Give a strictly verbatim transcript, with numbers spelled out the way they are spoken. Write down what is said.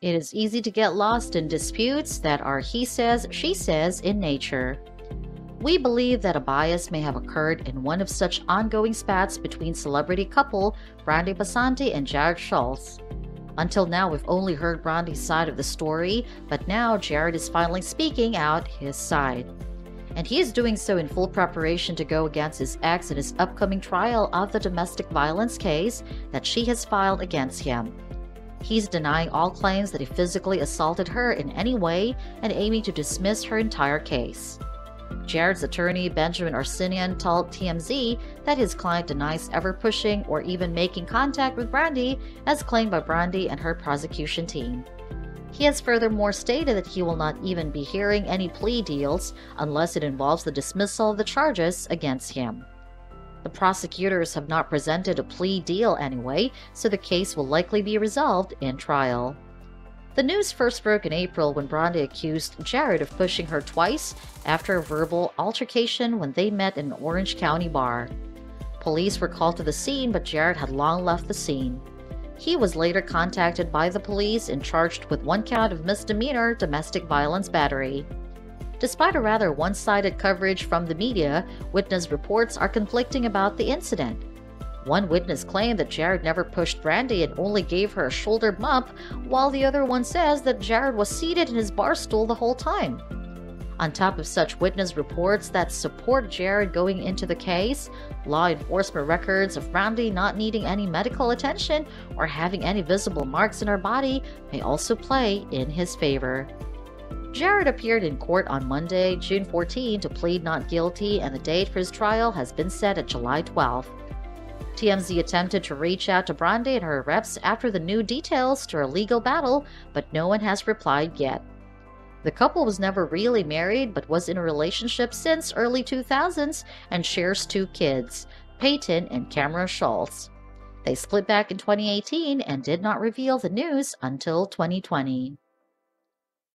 It is easy to get lost in disputes that are he says, she says in nature. We believe that a bias may have occurred in one of such ongoing spats between celebrity couple Brandi Passante and Jarrod Schulz. Until now, we've only heard Brandi's side of the story, but now Jarrod is finally speaking out his side. And he is doing so in full preparation to go against his ex in his upcoming trial of the domestic violence case that she has filed against him. He's denying all claims that he physically assaulted her in any way and aiming to dismiss her entire case. Jarrod's attorney Benjamin Arsenian told T M Z that his client denies ever pushing or even making contact with Brandi, as claimed by Brandi and her prosecution team. He has furthermore stated that he will not even be hearing any plea deals unless it involves the dismissal of the charges against him. The prosecutors have not presented a plea deal anyway, so the case will likely be resolved in trial. The news first broke in April when Brandi accused Jarrod of pushing her twice after a verbal altercation when they met in an Orange County bar. Police were called to the scene, but Jarrod had long left the scene. He was later contacted by the police and charged with one count of misdemeanor domestic violence battery. Despite a rather one-sided coverage from the media, witness reports are conflicting about the incident. One witness claimed that Jarrod never pushed Brandi and only gave her a shoulder bump, while the other one says that Jarrod was seated in his bar stool the whole time. On top of such witness reports that support Jarrod going into the case, law enforcement records of Brandi not needing any medical attention or having any visible marks in her body may also play in his favor. Jarrod appeared in court on Monday, June fourteenth, to plead not guilty, and the date for his trial has been set at July twelfth. T M Z attempted to reach out to Brandi and her reps after the new details to her legal battle, but no one has replied yet. The couple was never really married but was in a relationship since early two thousands and shares two kids, Peyton and Cameron Schulz. They split back in twenty eighteen and did not reveal the news until twenty twenty.